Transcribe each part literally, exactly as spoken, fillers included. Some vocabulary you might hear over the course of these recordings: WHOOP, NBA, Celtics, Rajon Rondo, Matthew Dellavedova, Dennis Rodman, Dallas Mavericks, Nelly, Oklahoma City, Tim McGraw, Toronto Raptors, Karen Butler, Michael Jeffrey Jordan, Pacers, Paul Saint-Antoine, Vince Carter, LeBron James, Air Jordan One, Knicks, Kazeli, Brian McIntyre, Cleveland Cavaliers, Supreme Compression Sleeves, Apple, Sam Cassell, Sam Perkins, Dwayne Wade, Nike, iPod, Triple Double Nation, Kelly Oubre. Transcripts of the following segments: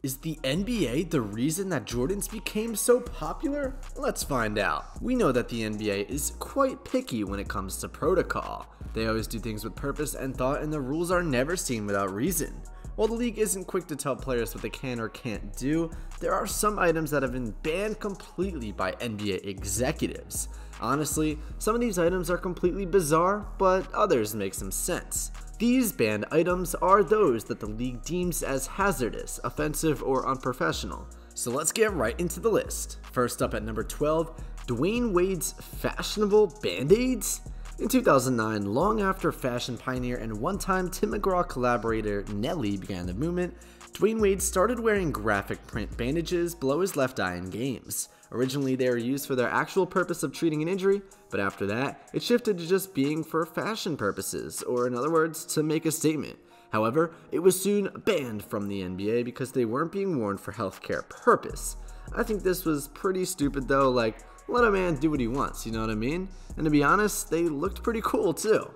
Is the N B A the reason that Jordans became so popular? Let's find out. We know that the N B A is quite picky when it comes to protocol. They always do things with purpose and thought, and the rules are never seen without reason. While the league isn't quick to tell players what they can or can't do, there are some items that have been banned completely by N B A executives. Honestly, some of these items are completely bizarre, but others make some sense. These banned items are those that the league deems as hazardous, offensive, or unprofessional. So let's get right into the list. First up at number twelve, Dwayne Wade's fashionable Band-Aids. In two thousand nine, long after fashion pioneer and one-time Tim McGraw collaborator Nelly began the movement, Dwayne Wade started wearing graphic print bandages below his left eye in games. Originally, they were used for their actual purpose of treating an injury, but after that, it shifted to just being for fashion purposes, or in other words, to make a statement. However, it was soon banned from the N B A because they weren't being worn for healthcare purpose. I think this was pretty stupid though, like, let a man do what he wants, you know what I mean? And to be honest, they looked pretty cool too.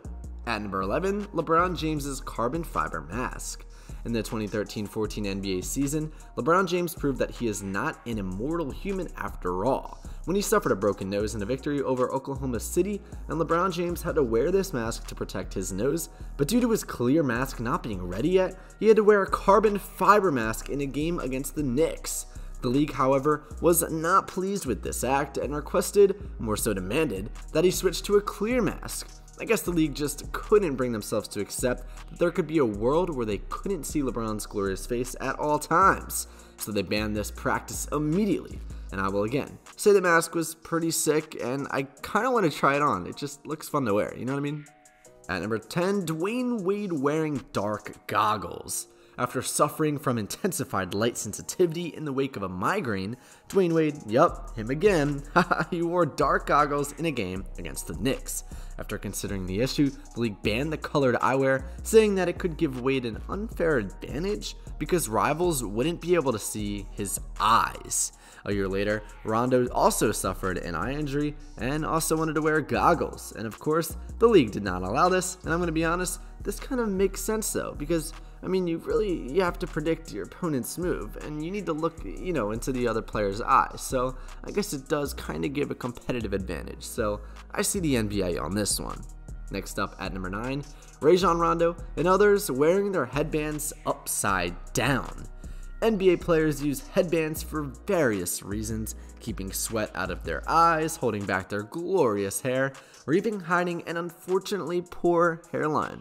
At number eleven, LeBron James's carbon fiber mask. In the twenty thirteen fourteen N B A season, LeBron James proved that he is not an immortal human after all. When he suffered a broken nose in a victory over Oklahoma City, and LeBron James had to wear this mask to protect his nose, but due to his clear mask not being ready yet, he had to wear a carbon fiber mask in a game against the Knicks. The league, however, was not pleased with this act and requested, more so demanded, that he switch to a clear mask. I guess the league just couldn't bring themselves to accept that there could be a world where they couldn't see LeBron's glorious face at all times, so they banned this practice immediately. And I will again say the mask was pretty sick, and I kind of want to try it on. It just looks fun to wear, you know what I mean? At number ten, Dwayne Wade wearing dark goggles. After suffering from intensified light sensitivity in the wake of a migraine, Dwayne Wade, yup, him again, he wore dark goggles in a game against the Knicks. After considering the issue, the league banned the colored eyewear, saying that it could give Wade an unfair advantage because rivals wouldn't be able to see his eyes. A year later, Rondo also suffered an eye injury and also wanted to wear goggles, and of course, the league did not allow this, and I'm going to be honest, this kind of makes sense though, because I mean, you really, you have to predict your opponent's move, and you need to look, you know, into the other player's eyes, so I guess it does kind of give a competitive advantage, so I see the N B A on this one. Next up at number nine, Rajon Rondo and others wearing their headbands upside down. N B A players use headbands for various reasons, keeping sweat out of their eyes, holding back their glorious hair, or even hiding an unfortunately poor hairline.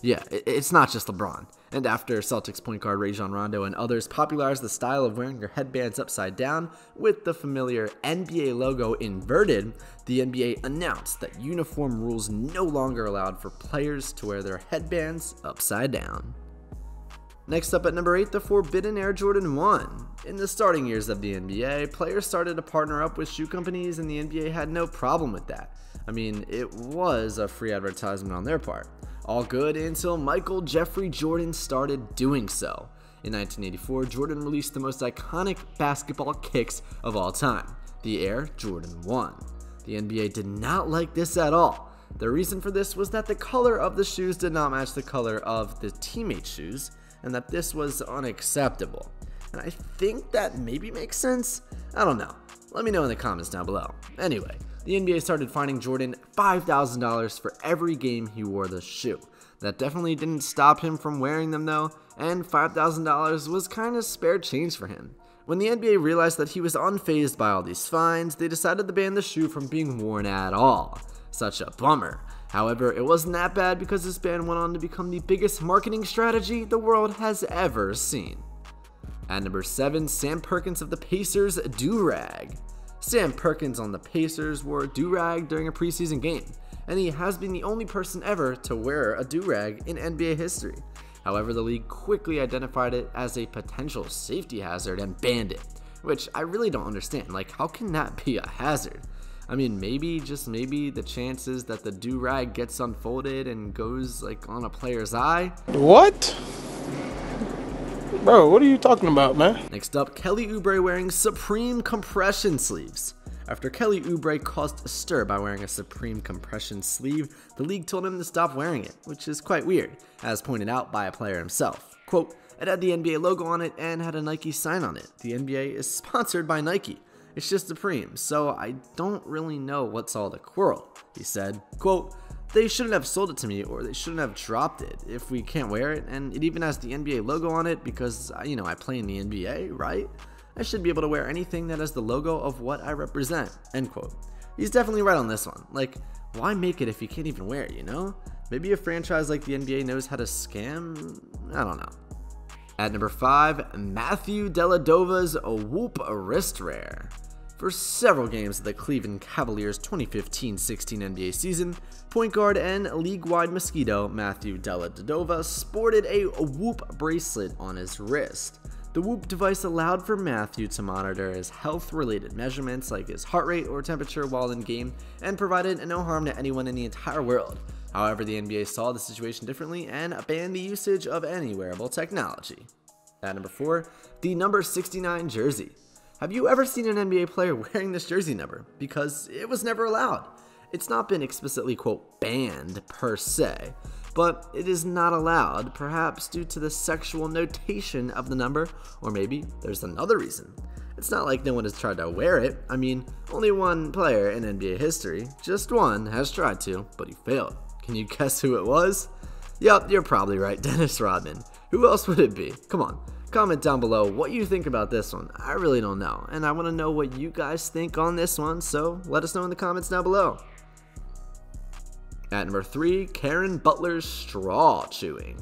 Yeah, it's not just LeBron. And after Celtics point guard Rajon Rondo and others popularized the style of wearing your headbands upside down with the familiar N B A logo inverted, the N B A announced that uniform rules no longer allowed for players to wear their headbands upside down. Next up at number eight, the forbidden Air Jordan One. In the starting years of the N B A, players started to partner up with shoe companies, and the N B A had no problem with that. I mean, it was a free advertisement on their part. All good until Michael Jeffrey Jordan started doing so. In nineteen eighty-four, Jordan released the most iconic basketball kicks of all time, the Air Jordan One. The N B A did not like this at all. The reason for this was that the color of the shoes did not match the color of the teammate's shoes, and that this was unacceptable. And I think that maybe makes sense? I don't know. Let me know in the comments down below. Anyway, the N B A started fining Jordan five thousand dollars for every game he wore the shoe. That definitely didn't stop him from wearing them though, and five thousand dollars was kind of spare change for him. When the N B A realized that he was unfazed by all these fines, they decided to ban the shoe from being worn at all. Such a bummer. However, it wasn't that bad because this ban went on to become the biggest marketing strategy the world has ever seen. At number seven, Sam Perkins of the Pacers do-rag. Sam Perkins on the Pacers wore a do-rag during a preseason game, and he has been the only person ever to wear a do-rag in N B A history. However, the league quickly identified it as a potential safety hazard and banned it, which I really don't understand. Like, how can that be a hazard? I mean, maybe, just maybe, the chances that the do-rag gets unfolded and goes, like, on a player's eye. What? Bro, what are you talking about, man? Next up, Kelly Oubre wearing Supreme Compression Sleeves. After Kelly Oubre caused a stir by wearing a Supreme Compression Sleeve, the league told him to stop wearing it, which is quite weird, as pointed out by a player himself. Quote, It had the N B A logo on it and had a Nike sign on it. The N B A is sponsored by Nike. It's just Supreme, so I don't really know what's all the quarrel, he said. Quote, they shouldn't have sold it to me, or they shouldn't have dropped it if we can't wear it, and it even has the N B A logo on it because, you know, I play in the N B A, right? I should be able to wear anything that has the logo of what I represent, end quote. He's definitely right on this one. Like, why make it if you can't even wear it, you know? Maybe a franchise like the N B A knows how to scam? I don't know. At number five, Matthew Dellavedova's Whoop Wrist Wear. For several games of the Cleveland Cavaliers twenty fifteen sixteen N B A season, point guard and league-wide mosquito Matthew Dellavedova sported a Whoop bracelet on his wrist. The Whoop device allowed for Matthew to monitor his health-related measurements like his heart rate or temperature while in game, and provided no harm to anyone in the entire world. However, the N B A saw the situation differently and banned the usage of any wearable technology. At number four, the number sixty-nine jersey. Have you ever seen an N B A player wearing this jersey number? Because it was never allowed. It's not been explicitly, quote, banned per se, but it is not allowed, perhaps due to the sexual notation of the number, or maybe there's another reason. It's not like no one has tried to wear it. I mean, only one player in N B A history, just one, has tried to, but he failed. Can you guess who it was? Yup, you're probably right, Dennis Rodman. Who else would it be? Come on, comment down below what you think about this one. I really don't know, and I want to know what you guys think on this one, so let us know in the comments down below. At number three, Karen Butler's straw chewing.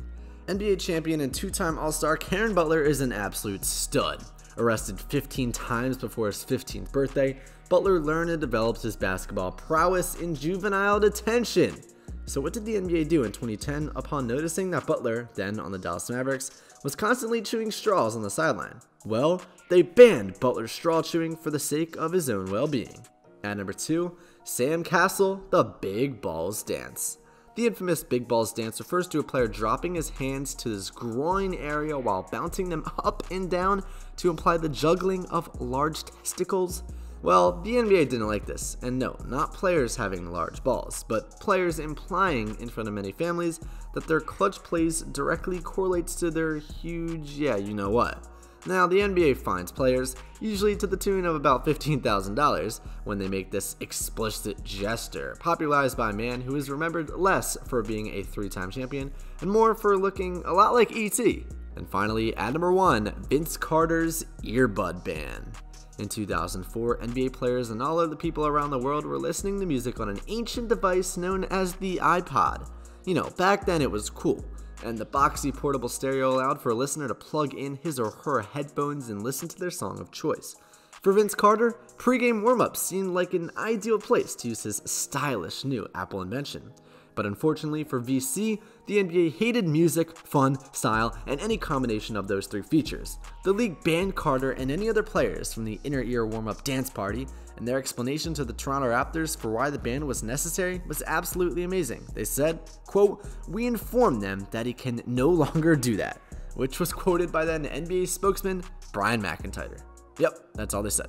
N B A champion and two-time All-Star Karen Butler is an absolute stud. Arrested fifteen times before his fifteenth birthday, Butler learned and developed his basketball prowess in juvenile detention. So what did the N B A do in twenty ten upon noticing that Butler, then on the Dallas Mavericks, was constantly chewing straws on the sideline? Well, they banned Butler's straw chewing for the sake of his own well-being. At number two, Sam Cassell, the Big Balls Dance. The infamous Big Balls Dance refers to a player dropping his hands to his groin area while bouncing them up and down to imply the juggling of large testicles. Well, the N B A didn't like this, and no, not players having large balls, but players implying in front of many families that their clutch plays directly correlates to their huge, yeah, you know what. Now, the N B A fines players, usually to the tune of about fifteen thousand dollars, when they make this explicit gesture, popularized by a man who is remembered less for being a three-time champion and more for looking a lot like E T And finally, at number one, Vince Carter's earbud ban. In two thousand four, N B A players and all of the people around the world were listening to music on an ancient device known as the iPod. You know, back then it was cool, and the boxy portable stereo allowed for a listener to plug in his or her headphones and listen to their song of choice. For Vince Carter, pregame warm-ups seemed like an ideal place to use his stylish new Apple invention. But unfortunately for V C, the N B A hated music, fun, style, and any combination of those three features. The league banned Carter and any other players from the inner ear warm-up dance party, and their explanation to the Toronto Raptors for why the ban was necessary was absolutely amazing. They said, quote, we informed them that he can no longer do that, which was quoted by then N B A spokesman Brian McIntyre. Yep, that's all they said.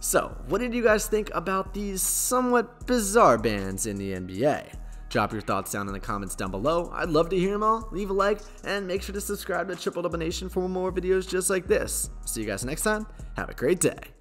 So, what did you guys think about these somewhat bizarre bans in the N B A? Drop your thoughts down in the comments down below. I'd love to hear them all. Leave a like and make sure to subscribe to Triple Double Nation for more videos just like this. See you guys next time. Have a great day.